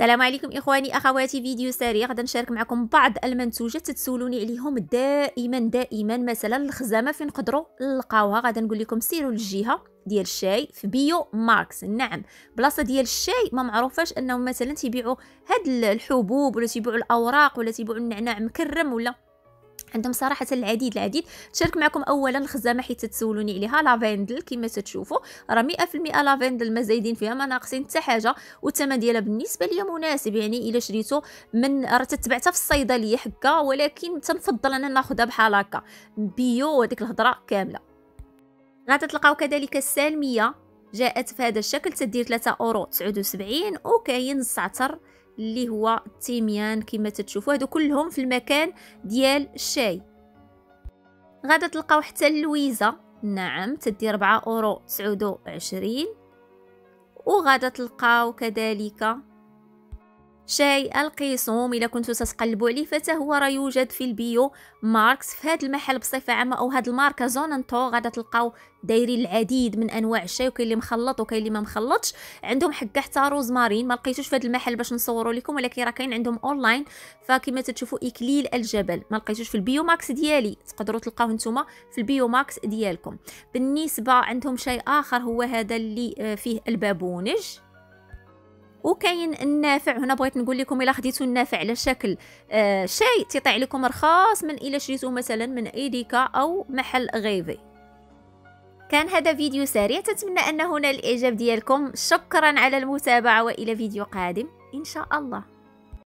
السلام عليكم إخواني أخواتي، فيديو سريع غدا نشارك معكم بعض المنتوجات تسولوني عليهم دائما. مثلا الخزامة فين نقدروا نلقاوها؟ غدا نقول لكم سيروا للجهة ديال الشاي في بيو ماركس. نعم، بلاصه ديال الشاي ما معروفاش انهم مثلا تيبيعوا هاد الحبوب ولا تيبيعوا الاوراق ولا تيبيعوا النعناع مكرم، ولا عندهم صراحه العديد. نشارك معكم اولا الخزامه حيت تسولوني عليها. لافندل كما تشوفوا راه 100% لافندل، ما زايدين فيها ما ناقصين حتى حاجه، والثمن ديالها بالنسبه ليا مناسب، يعني الا شريته من راه تتبعتها في الصيدليه حكا، ولكن تنفضل انا ناخذها بحال هكا بيو هذيك الهضره كامله. غتلقاو كذلك السالميه جاءت في هذا الشكل، تدير 3 أورو 79، وكاين الزعتر اللي هو التيميان كما تتشوفوا، هادو كلهم في المكان ديال الشاي. غادا تلقاو حتى اللويزه، نعم تدير 4 أورو 29، وغادا تلقاو كذلك شاي القيسوم. الا كنتو تتقلبوا عليه فتا هو راه يوجد في البيو ماركس في هذا المحل بصفه عامه، او هاد الماركه زون انتو. غادا تلقاو دايرين العديد من انواع الشاي، وكاين اللي مخلط وكاين اللي ما مخلطش. عندهم حكا حتى روسمارين، ما لقيتوش في هذا المحل باش نصوروا لكم، ولكن راه كاين عندهم اونلاين. فكما تتشوفوا اكليل الجبل ما لقيتوش في البيو ماركس ديالي، تقدروا تلقاوه نتوما في البيو ماركس ديالكم. بالنسبه عندهم شاي اخر هو هذا اللي فيه البابونج، وكاين النافع. هنا بغيت نقول لكم الا خديتوا النافع على شكل شاي تيطيع لكم رخاص من الا شريتوه مثلا من ايديكا او محل غيفي. كان هذا فيديو سريع، تتمنى ان هنا الاعجاب ديالكم. شكرا على المتابعه، والى فيديو قادم ان شاء الله.